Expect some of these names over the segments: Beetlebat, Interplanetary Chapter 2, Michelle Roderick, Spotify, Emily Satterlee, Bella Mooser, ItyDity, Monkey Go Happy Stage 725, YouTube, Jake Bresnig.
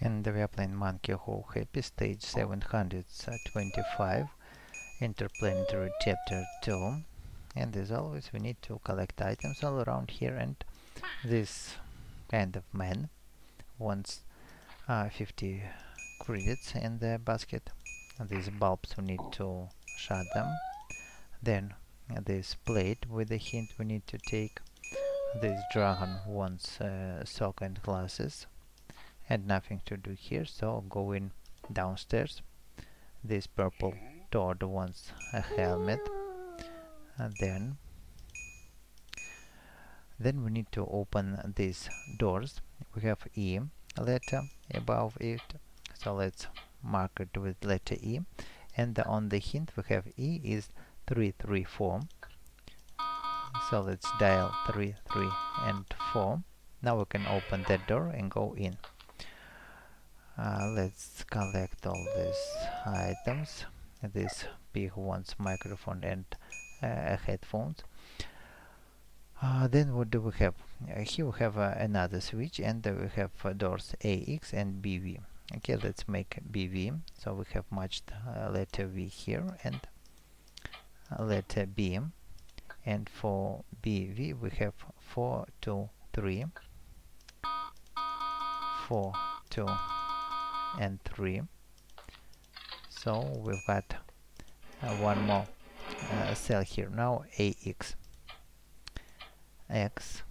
and we are playing Monkey Go Happy Stage 725, Interplanetary Chapter 2. And as always, we need to collect items all around here, and this kind of man wants 50 credits in the basket. These bulbs, we need to shut them. Then this plate with a hint we need to take. This dragon wants sock and glasses, and nothing to do here, so going downstairs. This purple toad wants a helmet. And then we need to open these doors. We have E letter above it, so let's mark it with letter E. And on the hint we have E is 334, so let's dial 3, 3 and 4. Now we can open that door and go in. Let's collect all these items. This pig wants microphone and headphones. Then what do we have? Here we have another switch, and we have doors AX and BV. Okay, let's make BV, so we have matched letter V here and letter B, and for BV we have 4, 2, 3, 4, 2 and 3. So we've got one more cell here. Now AX X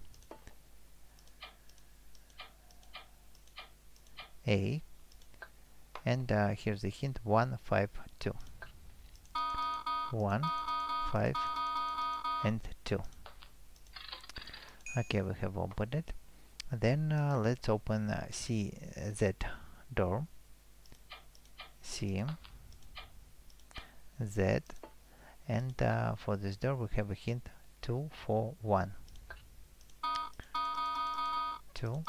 A, and here's the hint 1, 5, 2. 1, 5 and 2. Okay, we have opened it. Then let's open CZ door. CZ, and for this door we have a hint 2, 4, 1. 2,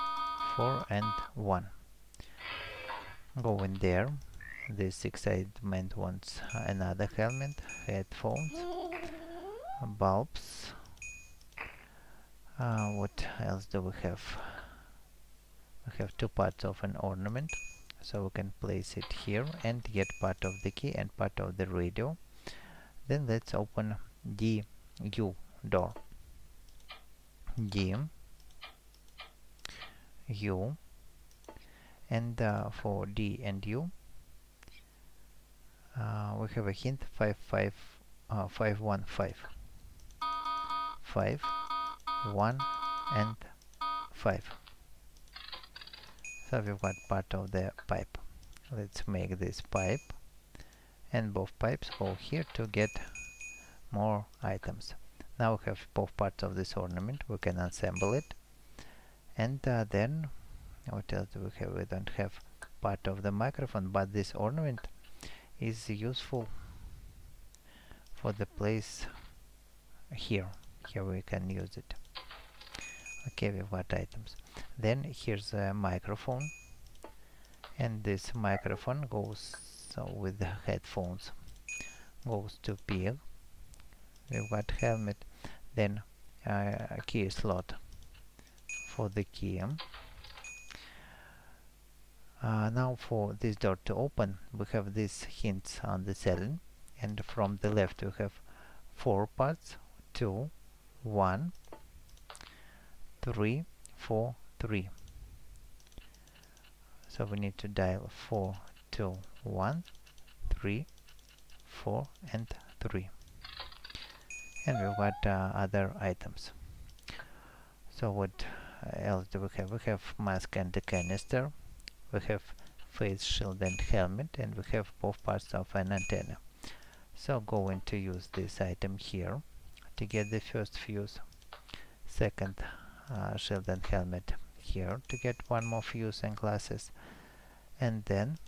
4 and 1. Go in there. This excitement wants another helmet, headphones, bulbs. What else do we have? We have two parts of an ornament, so we can place it here and get part of the key and part of the radio. Then let's open DU door. DU, and for D and U we have a hint 5, 5, 5, 1, 5. 5, 1 and 5. So we've got part of the pipe. Let's make this pipe, and both pipes go here to get more items. Now we have both parts of this ornament, we can assemble it. And then what else do we have? We don't have part of the microphone, but this ornament is useful for the place here. Here we can use it. Okay, we've got items. Then here's a microphone, and this microphone goes with the headphones, goes to pig. We've got helmet, then a key slot for the key. Now for this door to open we have these hints on the ceiling, and from the left we have 4 parts, 2, 1, 3, 4, 3. So we need to dial 4, 2, 1, 3, 4 and 3, and we've got other items. So what else do we have? We have mask and the canister, we have face shield and helmet, and we have both parts of an antenna. So going to use this item here to get the first fuse, second shield and helmet here to get one more fuse and glasses, and then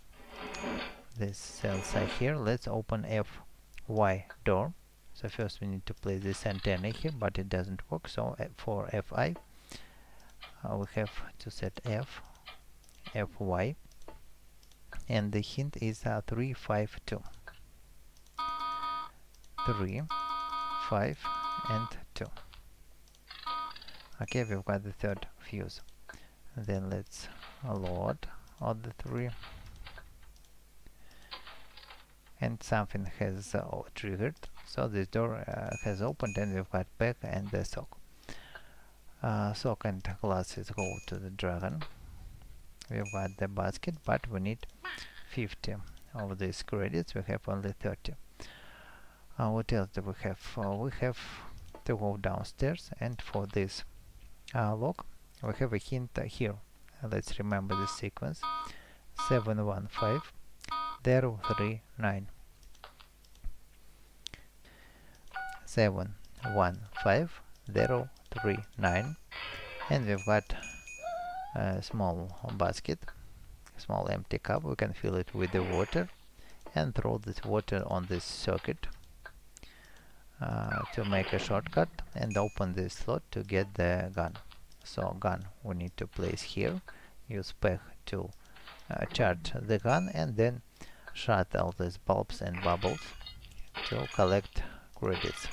these cells are here. Let's open FY door. So first we need to place this antenna here, but it doesn't work, so for FI we have to set FY, and the hint is 3, 5, 2. 3, 5 and 2. Okay, we've got the third fuse. Then let's load of the three, and something has triggered, so this door has opened and we've got back and the sock. Sock and glasses go to the dragon. We've got the basket, but we need 50 of these credits. We have only 30. What else do we have? We have to go downstairs, and for this lock we have a hint here. Let's remember the sequence: 715 039. 715 039, and we've got a small basket, small empty cup. We can fill it with the water and throw this water on this circuit to make a shortcut and open this slot to get the gun. So gun we need to place here, use peg to charge the gun, and then shut all these bulbs and bubbles to collect credits.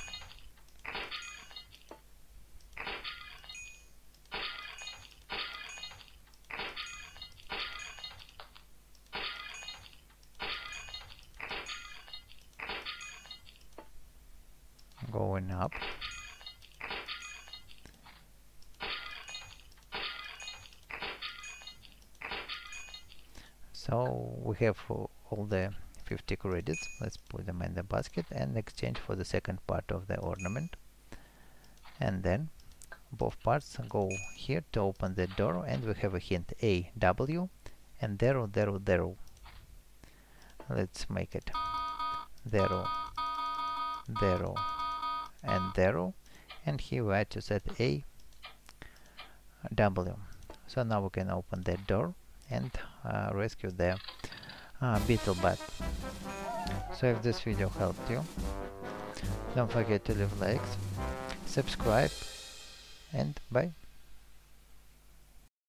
Going up. So we have all the 50 credits. Let's put them in the basket and exchange for the second part of the ornament, and then both parts go here to open the door, and we have a hint: A W and 000. Let's make it 000 and 0, and here we had to set A W. So now we can open that door and rescue the Beetlebat. So if this video helped you, don't forget to leave likes, subscribe, and bye.